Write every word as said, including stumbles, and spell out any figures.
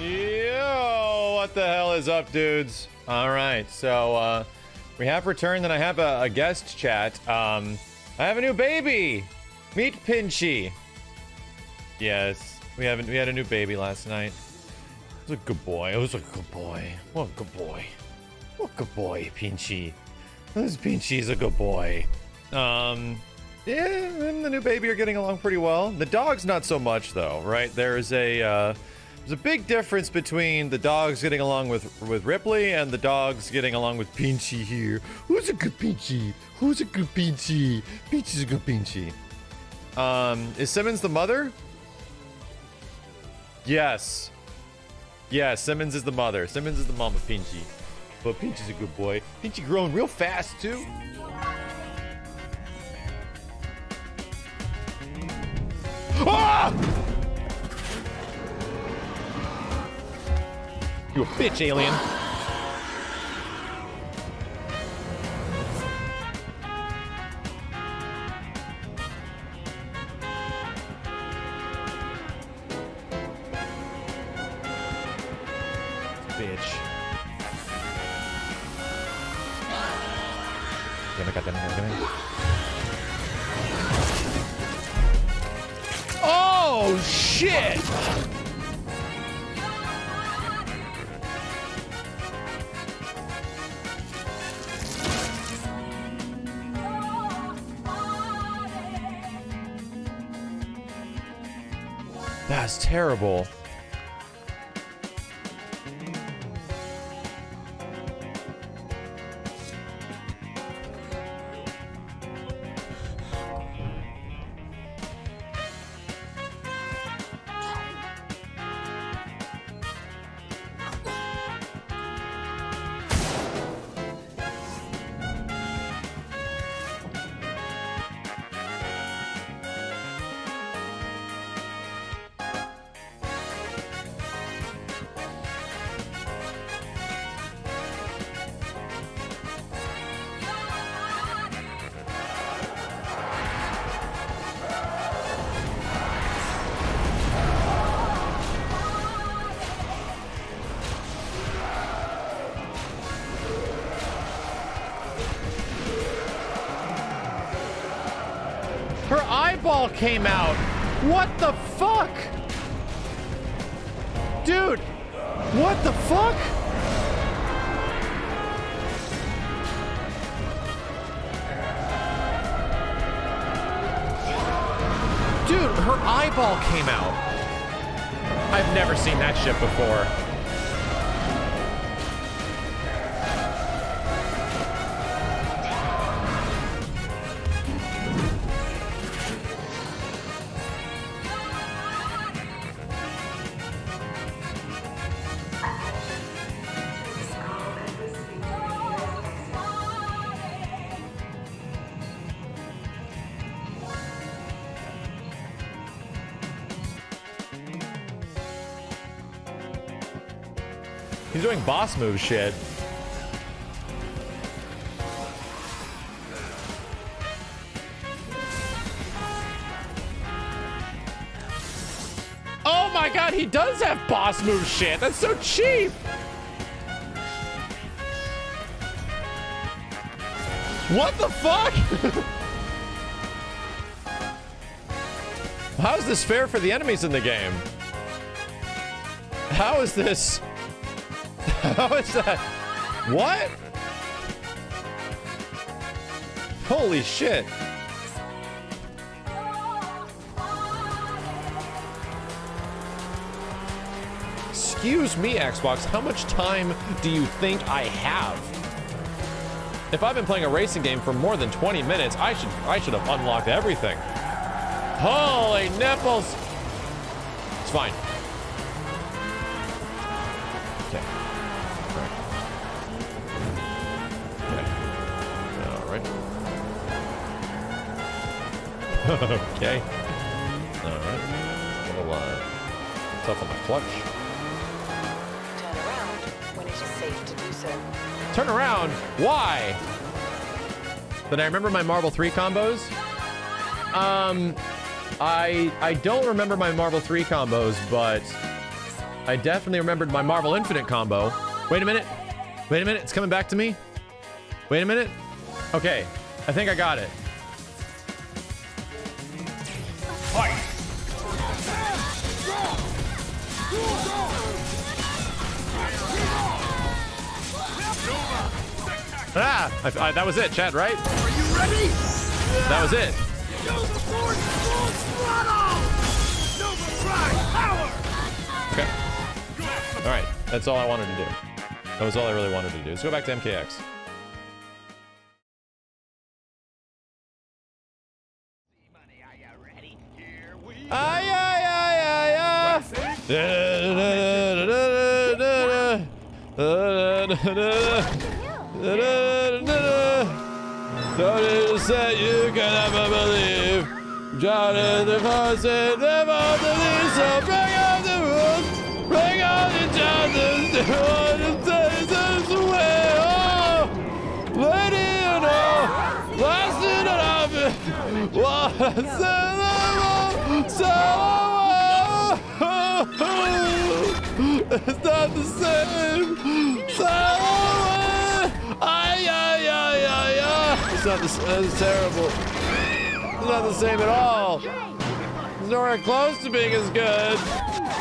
Yo, what the hell is up, dudes? All right, so uh, we have returned, and I have a, a guest chat. Um, I have a new baby. Meet Pinchy. Yes, we haven't. We had a new baby last night. It was a good boy. It was a good boy. What a good boy. What a good boy, Pinchy. This Pinchy's a good boy. Um, yeah, and the new baby are getting along pretty well. The dog's not so much, though, right? There's a uh, there's a big difference between the dogs getting along with with Ripley and the dogs getting along with Pinchy here. Who's a good Pinchy? Who's a good Pinchy? Pinchy's a good Pinchy. Um, is Simmons the mother? Yes. Yeah, Simmons is the mother. Simmons is the mom of Pinchy. But Pinchy's a good boy. Pinchy grown real fast, too. Ah! You a bitch, alien. Oh, shit! That's terrible. Her eyeball came out. What the fuck? Dude, what the fuck? Dude, her eyeball came out. I've never seen that shit before. He's doing boss move shit. Oh my god, he does have boss move shit. That's so cheap. What the fuck? How's this fair for the enemies in the game? How is this? How is that? What? Holy shit. Excuse me, Xbox. How much time do you think I have? If I've been playing a racing game for more than twenty minutes, I should I should have unlocked everything. Holy nipples. It's fine. Okay. All right. A little uh, tough on my clutch. Turn around when it is safe to do so. Turn around? Why? But I remember my Marvel three combos. Um, I I don't remember my Marvel three combos, but I definitely remembered my Marvel Infinite combo. Wait a minute. Wait a minute. It's coming back to me. Wait a minute. Okay. I think I got it. Fight. Ah! I, I, that was it, Chad, right? Are you ready? Yeah. That was it. Okay. Alright, that's all I wanted to do. That was all I really wanted to do. Let's go back to M K X. Aye, aye, aye, aye, aye. Da, da, da, da, da. Don't it is that you can ever believe. John and the force and the mountains. So bring out the rules, bring out the chances. The world is taking away. Oh, let it all, last it up. What's the level? So it's not the same. So Ay, ay, ay, ay, ay. It's not the, that's terrible. It's not the same at all. It's nowhere close to being as good.